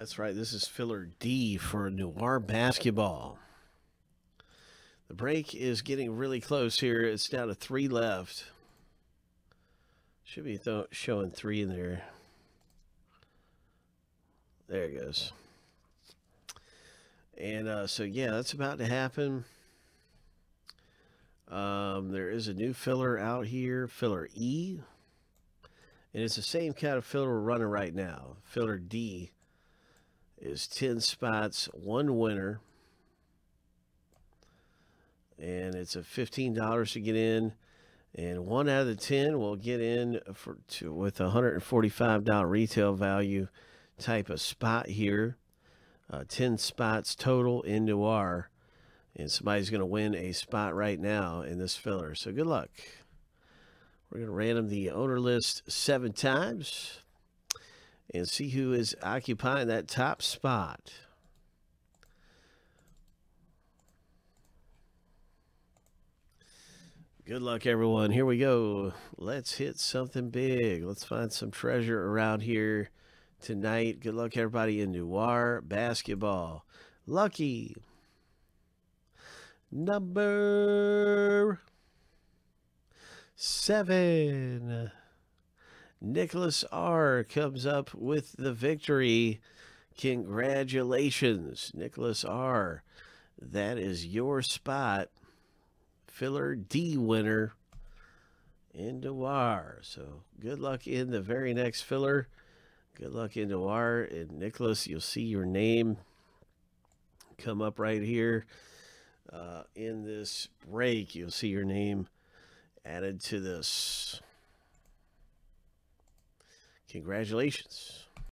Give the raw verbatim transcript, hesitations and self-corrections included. That's right. This is filler D for Noir Basketball. The break is getting really close here. It's down to three left. Should be th showing three in there. There it goes. And uh, so, yeah, that's about to happen. Um, there is a new filler out here, filler E. And it's the same kind of filler we're running right now. Filler D is ten spots, one winner. And it's a fifteen dollars to get in. And one out of the ten will get in for to, with a one hundred forty-five dollar retail value type of spot here. Uh, ten spots total in Noir. And somebody's going to win a spot right now in this filler. So good luck. We're going to random the owner list seven times and see who is occupying that top spot. Good luck, everyone. Here we go. Let's hit something big. Let's find some treasure around here tonight. Good luck, everybody, in Noir Basketball. Lucky number seven. Nicholas R. comes up with the victory. Congratulations, Nicholas R. That is your spot. Filler D winner in Noir. So good luck in the very next filler. Good luck in Noir. And Nicholas, you'll see your name come up right here. Uh, in this break, you'll see your name added to this. Congratulations.